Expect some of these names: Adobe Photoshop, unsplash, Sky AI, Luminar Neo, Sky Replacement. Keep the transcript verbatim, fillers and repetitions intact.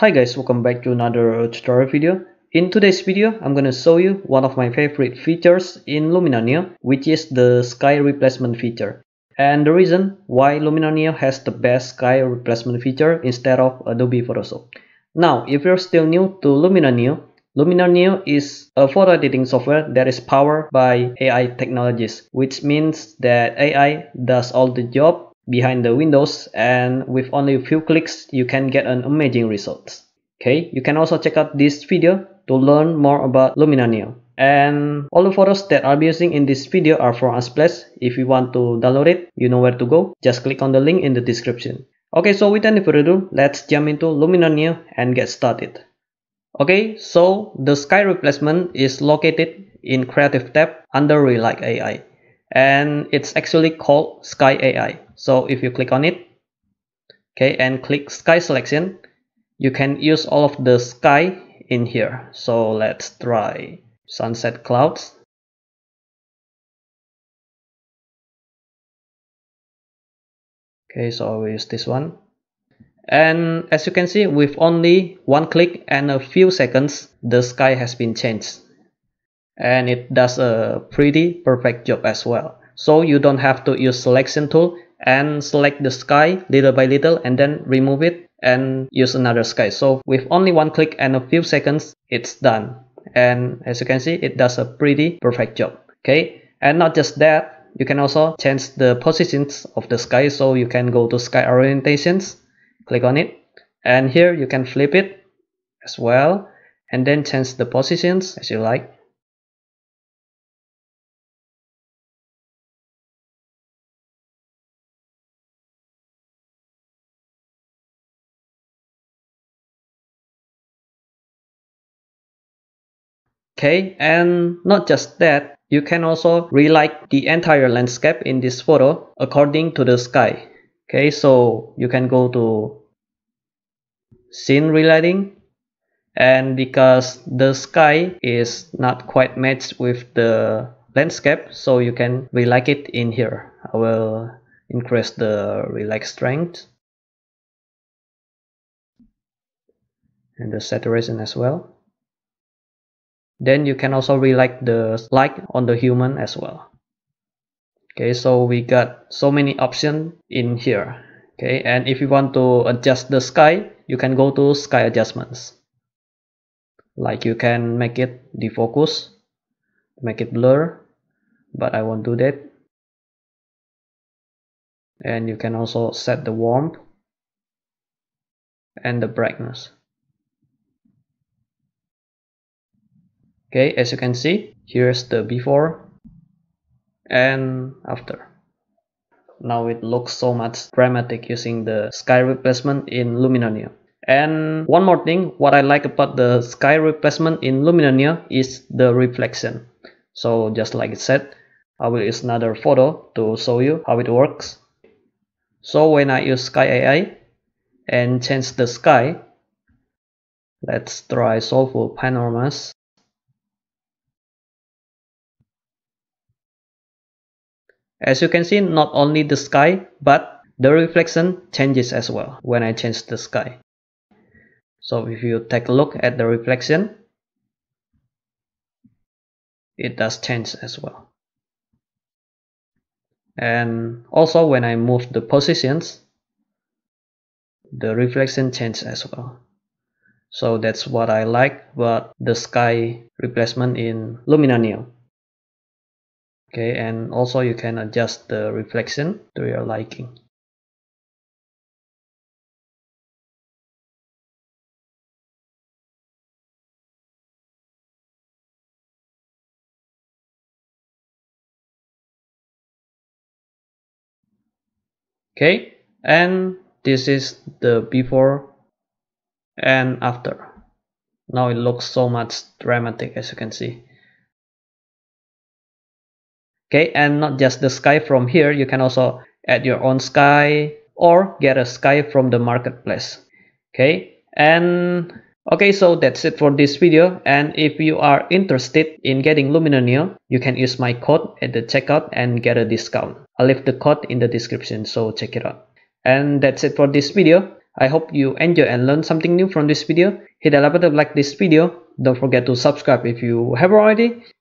Hi guys, welcome back to another tutorial video. In today's video, I'm gonna show you one of my favorite features in Luminar Neo, which is the sky replacement feature. And the reason why Luminar Neo has the best sky replacement feature instead of Adobe Photoshop. Now, if you're still new to Luminar Neo, Luminar Neo is a photo editing software that is powered by A I technologies, which means that A I does all the job behind the windows, and with only a few clicks you can get an amazing result. Okay, you can also check out this video to learn more about Luminar Neo. And all the photos that I'll be using in this video are from Unsplash. If you want to download it, you know where to go. Just click on the link in the description. Okay, so without any further ado, let's jump into Luminar Neo and get started. Okay, so the sky replacement is located in Creative tab under Relight A I. And it's actually called Sky A I. So if you click on it, okay, and click Sky Selection, you can use all of the sky in here. So let's try sunset clouds. Okay, so I will use this one. And as you can see, with only one click and a few seconds, the sky has been changed. And it does a pretty perfect job as well. So you don't have to use selection tool and select the sky little by little and then remove it and use another sky. So with only one click and a few seconds, it's done. And as you can see, it does a pretty perfect job. Okay, and not just that, you can also change the positions of the sky. So you can go to sky orientations, click on it, and here you can flip it as well and then change the positions as you like. Okay, and not just that, you can also relight the entire landscape in this photo according to the sky. Okay, so you can go to scene relighting, and because the sky is not quite matched with the landscape, so you can relight it in here. I will increase the relight strength and the saturation as well. Then you can also relight the light on the human as well. Okay, so we got so many options in here. Okay, and if you want to adjust the sky, you can go to sky adjustments. Like you can make it defocus, make it blur, but I won't do that. And you can also set the warmth and the brightness. Okay, as you can see, here's the before and after. Now it looks so much dramatic using the sky replacement in Luminar Neo. And one more thing, what I like about the sky replacement in Luminar Neo is the reflection. So just like it said, I will use another photo to show you how it works. So when I use Sky A I and change the sky, let's try Soulful Panoramas. As you can see, not only the sky, but the reflection changes as well when I change the sky. So if you take a look at the reflection, it does change as well. And also when I move the positions, the reflection changes as well. So that's what I like about the sky replacement in Luminar Neo. Okay, and also you can adjust the reflection to your liking. Okay, and this is the before and after. Now it looks so much dramatic, as you can see. Okay, and not just the sky from here, you can also add your own sky or get a sky from the marketplace. Okay, and okay, so that's it for this video. And if you are interested in getting Luminar Neo, you can use my code at the checkout and get a discount. I'll leave the code in the description, so check it out. And that's it for this video. I hope you enjoy and learn something new from this video. Hit a button to like this video. Don't forget to subscribe if you have already.